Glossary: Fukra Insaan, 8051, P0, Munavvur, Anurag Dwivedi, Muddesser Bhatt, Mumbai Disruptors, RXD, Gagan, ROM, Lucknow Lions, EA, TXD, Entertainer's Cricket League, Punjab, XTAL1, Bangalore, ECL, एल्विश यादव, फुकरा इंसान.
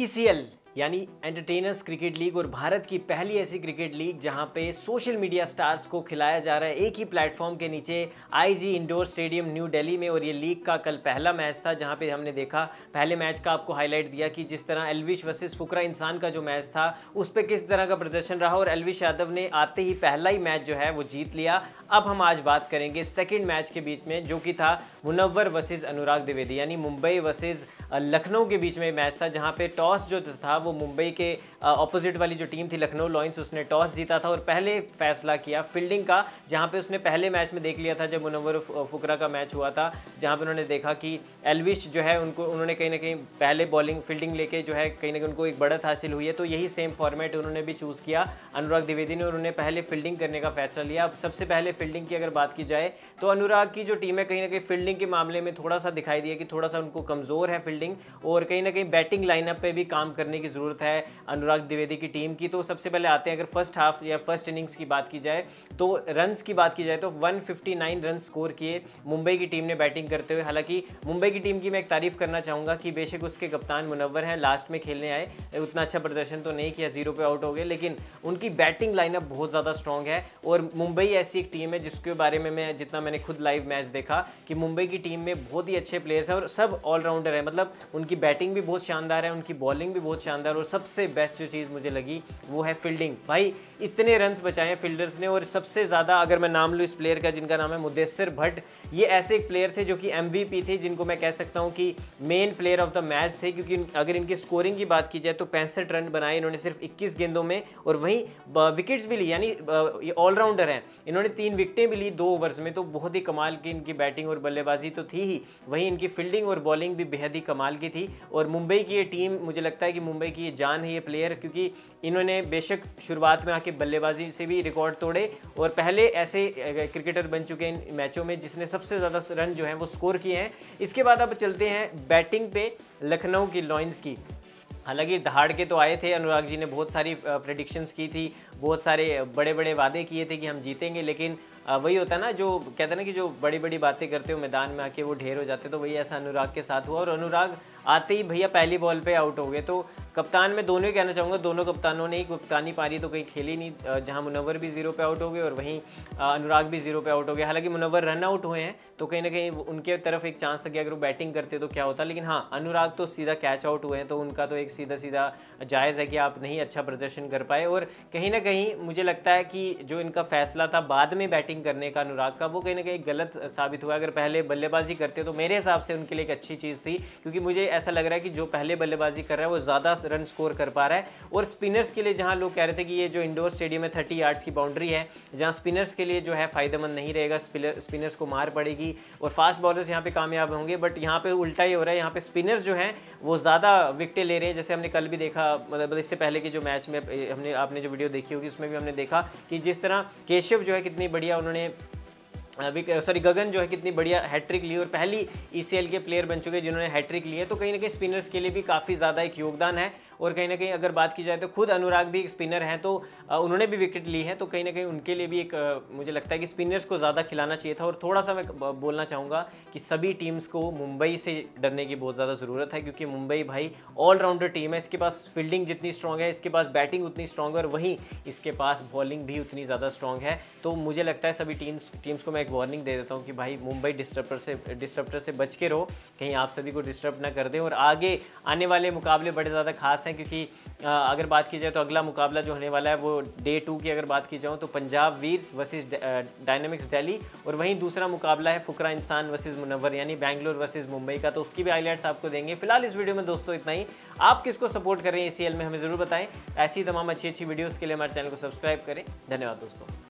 ECL यानी entertainers cricket league और भारत की पहली ऐसी क्रिकेट लीग जहां पे सोशल मीडिया स्टार्स को खिलाया जा रहा है एक ही प्लेटफॉर्म के नीचे IG indoor stadium new Delhi में। और ये लीग का कल पहला मैच था जहां पे हमने देखा, पहले मैच का आपको हाईलाइट दिया कि जिस तरह एल्विश वर्सेस फुकरा इंसान का जो मैच था उस पर किस तरह का प्रदर्शन रहा और एल्विश यादव ने आते ही पहला ही मैच जो है वो जीत लिया। अब हम आज बात करेंगे सेकेंड मैच के बीच में जो कि था मुनव्वर वर्सेज़ अनुराग द्विवेदी यानी मुंबई वर्सेज़ लखनऊ के बीच में मैच था जहाँ पर टॉस जो था वो मुंबई के ऑपोजिट वाली जो टीम थी लखनऊ लॉयंस उसने टॉस जीता था और पहले फैसला किया फील्डिंग का, जहां पे उसने पहले मैच में देख लिया था जब मुनव्वर फुकरा का मैच हुआ था जहां पे उन्होंने देखा कि एल्विश जो है उन्होंने कहीं ना कहीं पहले बॉलिंग फील्डिंग लेके जो है कहीं ना कहीं उनको एक बढ़त हासिल हुई है। तो यही सेम फॉर्मेट उन्होंने भी चूज़ किया अनुराग द्विवेदी ने और उन्होंने पहले फील्डिंग करने का फैसला लिया। अब सबसे पहले फील्डिंग की अगर बात की जाए तो अनुराग की जो टीम है कहीं ना कहीं फील्डिंग के मामले में थोड़ा सा दिखाई दिया कि थोड़ा सा उनको कमज़ोर है फील्डिंग और कहीं ना कहीं बैटिंग लाइनअप पर भी काम करने की जरूरत है अनुराग द्विवेदी की टीम की। तो सबसे पहले आते हैं, अगर फर्स्ट हाफ या फर्स्ट इनिंग्स की बात की जाए तो रन्स की बात की जाए तो 159 रन स्कोर किए मुंबई की टीम ने बैटिंग करते हुए। हालांकि मुंबई की टीम की मैं एक तारीफ करना चाहूँगा कि बेशक उसके कप्तान मुनव्वर हैं, लास्ट में खेलने आए, उतना अच्छा प्रदर्शन तो नहीं किया, 0 पे आउट हो गए, लेकिन उनकी बैटिंग लाइनअप बहुत ज़्यादा स्ट्रॉन्ग है। और मुंबई ऐसी एक टीम है जिसके बारे में मैं जितना मैंने खुद लाइव मैच देखा कि मुंबई की टीम में बहुत ही अच्छे प्लेयर्स हैं और सब ऑलराउंडर हैं, मतलब उनकी बैटिंग भी बहुत शानदार है, उनकी बॉलिंग भी बहुत शानदार और सबसे बेस्ट जो चीज़ मुझे लगी वो है फील्डिंग। भाई इतने रन्स बचाए फील्डर्स ने और सबसे ज़्यादा अगर मैं नाम लूँ इस प्लेयर का जिनका नाम है मुद्देसर भट्ट, ये ऐसे एक प्लेयर थे जो कि MVP थे, जिनको मैं कह सकता हूँ कि main player of the match थे, क्योंकि अगर इनकी स्कोरिंग की बात की जाए तो 65 रन बनाए इन्होंने सिर्फ 21 गेंदों में और वहीं विकेट्स भी ली, यानी ये ऑलराउंडर हैं, इन्होंने 3 विकटें भी ली 2 ओवर्स में। तो बहुत ही कमाल की इनकी बैटिंग और बल्लेबाजी तो थी ही, वहीं इनकी फील्डिंग और बॉलिंग भी बेहद ही कमाल की थी। और मुंबई की ये टीम, मुझे लगता है कि मुंबई की ये जान है ये प्लेयर, क्योंकि इन्होंने बेशक शुरुआत में आके बल्लेबाजी से भी रिकॉर्ड तोड़े और पहले ऐसे क्रिकेटर बन चुके हैं इन मैचों में जिसने सबसे ज़्यादा रन जो हैं वो स्कोर किए हैं। इसके बाद अब चलते हैं बैटिंग पे लखनऊ की लॉयंस की। हालांकि दहाड़ के तो आए थे, अनुराग जी ने बहुत सारी प्रेडिक्शंस की थी, बहुत सारे बड़े बड़े वादे किए थे कि हम जीतेंगे, लेकिन वही होता है ना जो कहते हैं ना कि जो बड़ी बड़ी बातें करते हो मैदान में आके वो ढेर हो जाते, तो वही ऐसा अनुराग के साथ हुआ। और अनुराग आते ही भैया पहली बॉल पे आउट हो गए। तो कप्तान में दोनों ही कहना चाहूँगा, दोनों कप्तानों ने ही कप्तानी पारी तो कहीं खेली नहीं, जहाँ मुनव्वर भी 0 पे आउट हो गए और वहीं अनुराग भी 0 पे आउट हो गए। हालांकि मुनव्वर रन आउट हुए हैं तो कहीं ना कहीं उनके तरफ एक चांस था कि अगर वो बैटिंग करते तो क्या होता, लेकिन हाँ अनुराग तो सीधा कैच आउट हुए हैं तो उनका तो एक सीधा जायज़ है कि आप नहीं अच्छा प्रदर्शन कर पाए। और कहीं ना कहीं मुझे लगता है कि जो इनका फैसला था बाद में बैटिंग करने का अनुराग का, वो कहीं ना कहीं गलत साबित हुआ। अगर पहले बल्लेबाजी करते तो मेरे हिसाब से उनके लिए एक अच्छी चीज़ थी, क्योंकि मुझे ऐसा लग रहा है कि जो पहले बल्लेबाजी कर रहा है वो ज़्यादा रन स्कोर कर पा रहा है। और स्पिनर्स के लिए जहां लोग कह रहे थे कि ये जो इंडोर स्टेडियम है 30 यार्ड्स की बाउंड्री है जहां स्पिनर्स के लिए जो है फ़ायदेमंद नहीं रहेगा, स्पिनर्स को मार पड़ेगी और फास्ट बॉलर्स यहां पे कामयाब होंगे, बट यहां पे उल्टा ही हो रहा है, यहां पे स्पिनर्स जो हैं वो ज़्यादा विकटें ले रहे हैं। जैसे हमने कल भी देखा, मतलब इससे पहले के जो मैच में हमने आपने जो वीडियो देखी होगी उसमें भी हमने देखा कि जिस तरह केशव जो है कितनी बढ़िया उन्होंने गगन जो है कितनी बढ़िया हैट्रिक ली और पहली ECL के प्लेयर बन चुके जिन्होंने हैट्रिक लिए। तो कहीं ना कहीं स्पिनर्स के लिए भी काफ़ी ज़्यादा एक योगदान है। और कहीं ना कहीं अगर बात की जाए तो खुद अनुराग भी एक स्पिनर हैं तो उन्होंने भी विकेट ली है, तो कहीं ना कहीं उनके लिए भी एक मुझे लगता है कि स्पिनर्स को ज़्यादा खिलाना चाहिए था। और थोड़ा सा मैं बोलना चाहूँगा कि सभी टीम्स को मुंबई से डरने की बहुत ज़्यादा ज़रूरत है, क्योंकि मुंबई भाई ऑलराउंडर टीम है, इसके पास फील्डिंग जितनी स्ट्रॉग है, इसके पास बैटिंग उतनी स्ट्रॉन्ग है और वहीं इसके पास बॉलिंग भी उतनी ज़्यादा स्ट्रॉन्ग है। तो मुझे लगता है सभी टीम्स को मैं एक वार्निंग दे देता हूं कि भाई मुंबई डिस्टर्बर से बच के रहो, कहीं आप सभी को डिस्टर्ब ना कर दें। और आगे आने वाले मुकाबले बड़े ज़्यादा खास हैं, क्योंकि अगर बात की जाए तो अगला मुकाबला जो होने वाला है वो डे 2 की अगर बात की जाऊँ तो पंजाब वीर्स वर्सेस डायनामिक्स दिल्ली और वहीं दूसरा मुकाबला है फुकरा इंसान वर्सेस मुनव्वर यानी बैंगलोर वर्सेस मुंबई का, तो उसकी भी हाईलाइट्स आपको देंगे। फिलहाल इस वीडियो में दोस्तों इतना ही। आप किसको सपोर्ट कर रहे हैं ECL में हमें ज़रूर बताएं। ऐसी तमाम अच्छी अच्छी वीडियोज़ के लिए हमारे चैनल को सब्सक्राइब करें। धन्यवाद दोस्तों।